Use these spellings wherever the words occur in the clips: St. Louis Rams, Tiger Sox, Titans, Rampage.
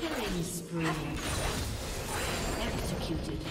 Killing spree. Executed.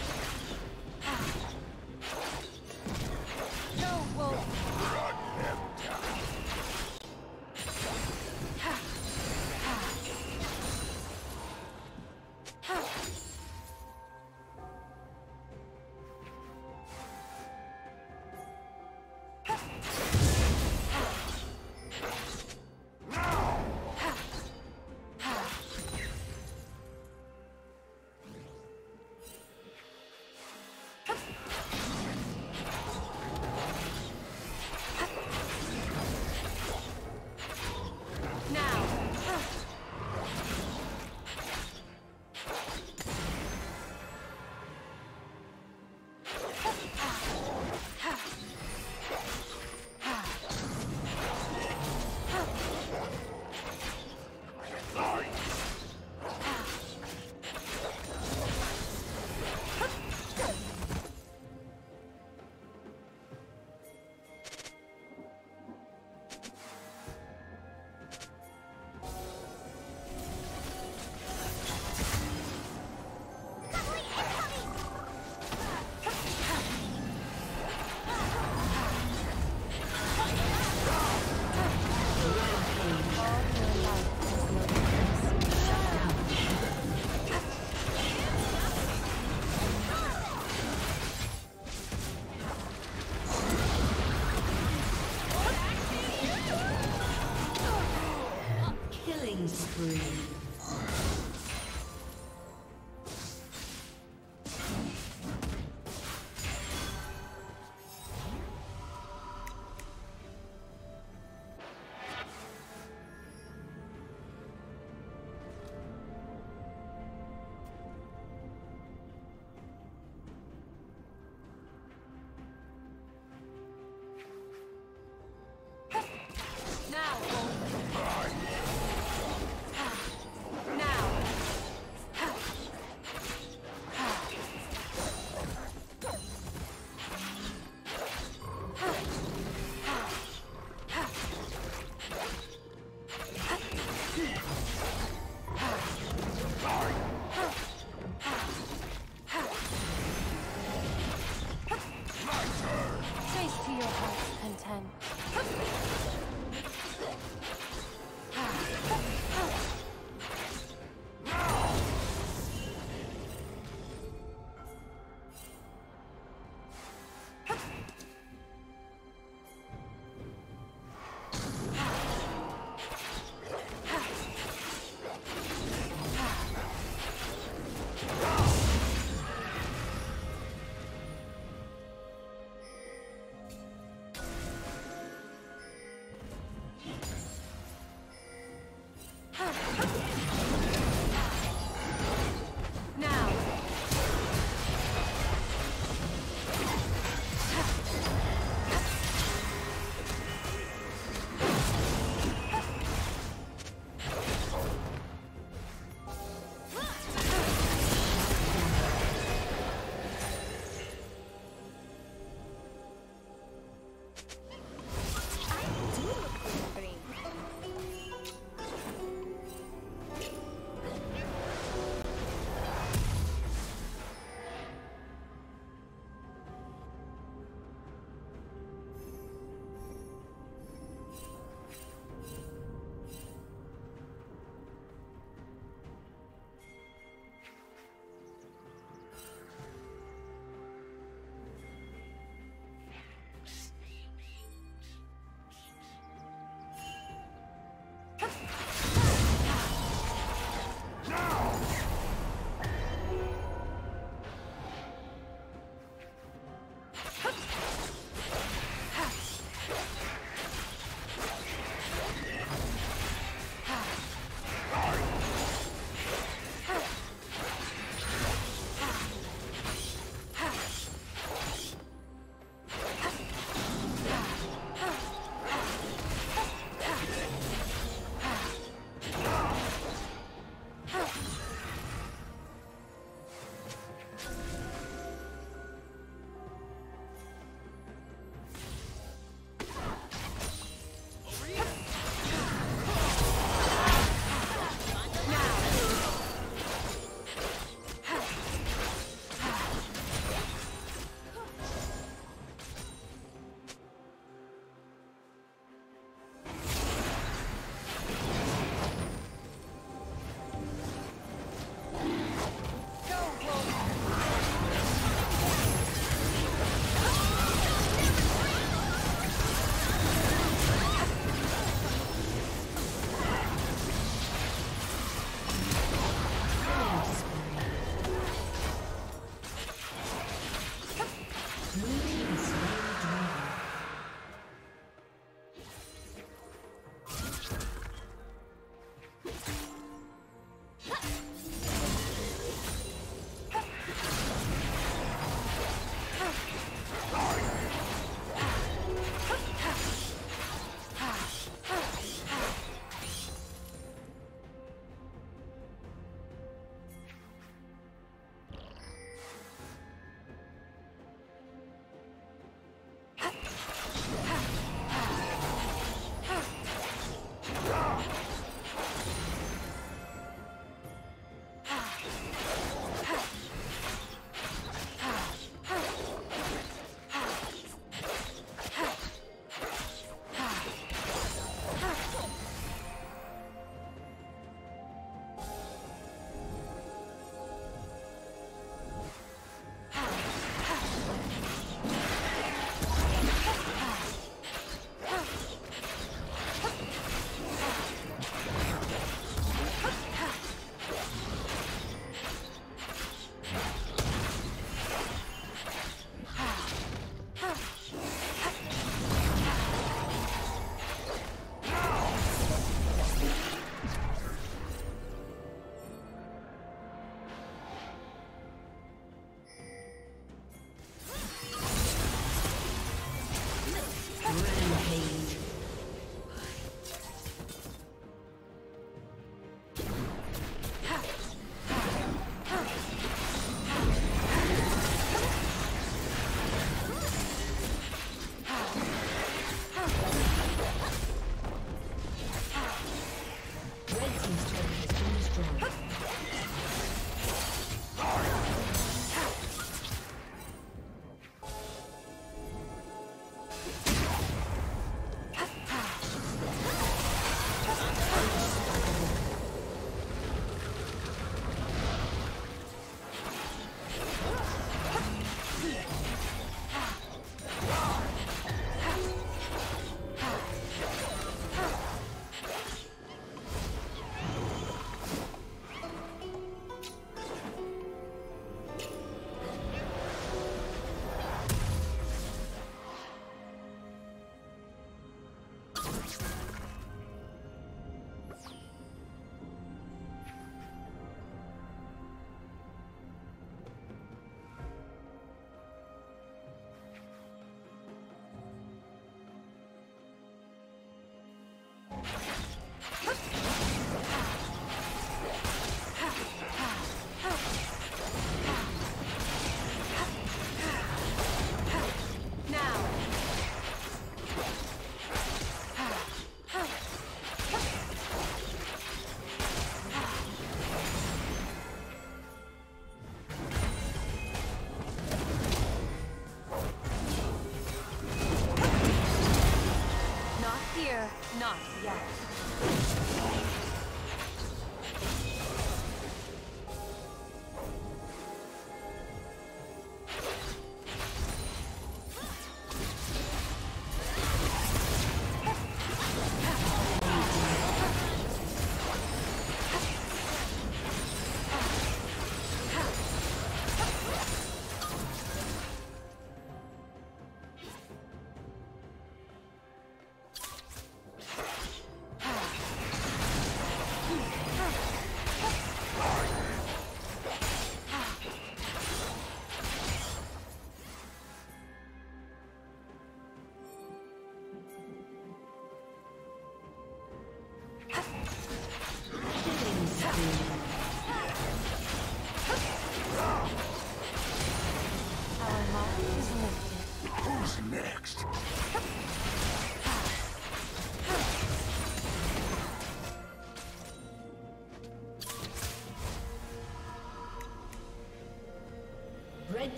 Red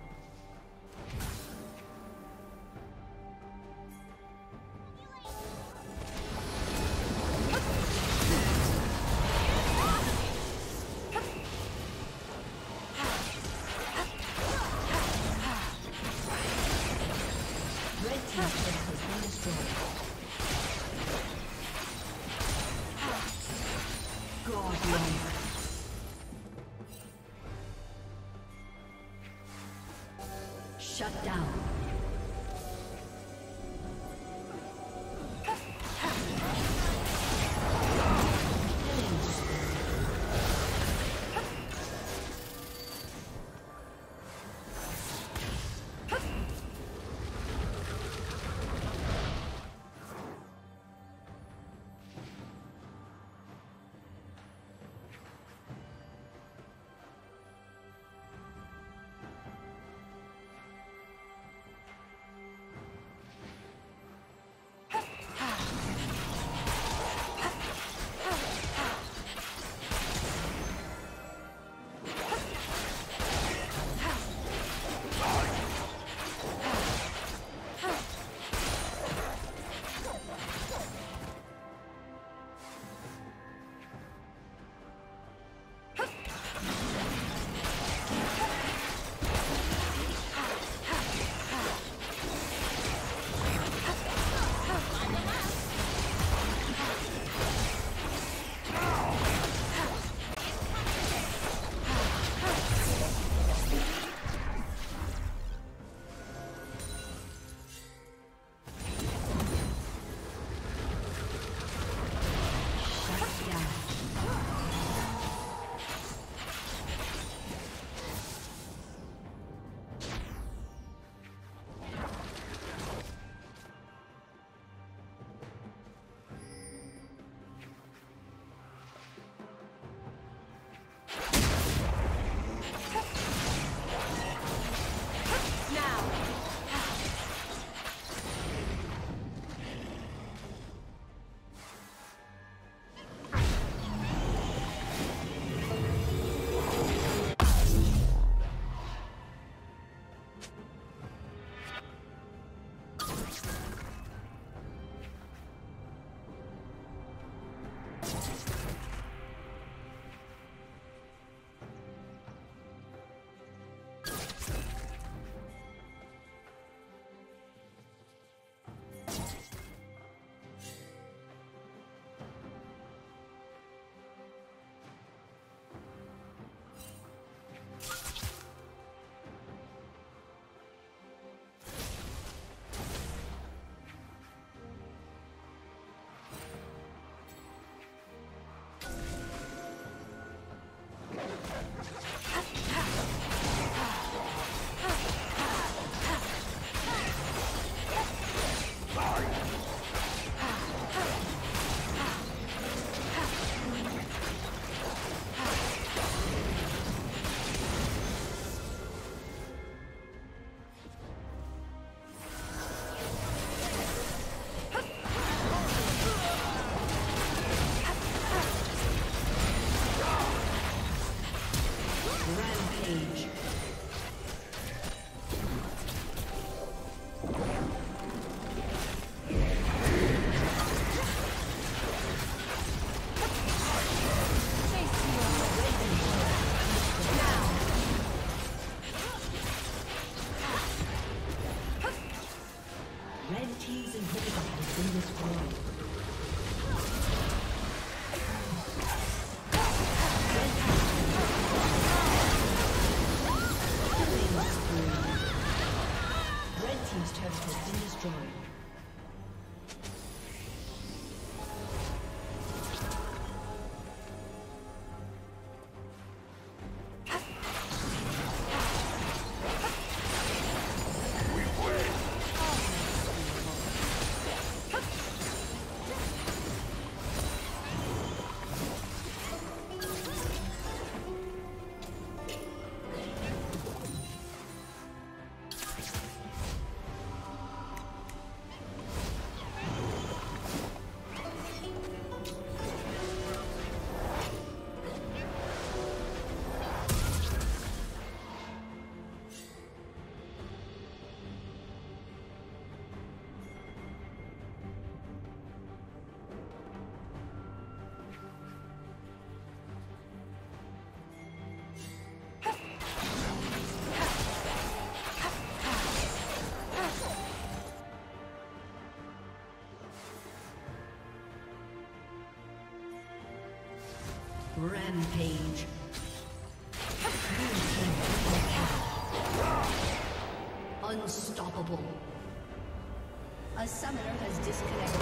Shut down. Rampage. Rampage. Unstoppable. A summoner has disconnected.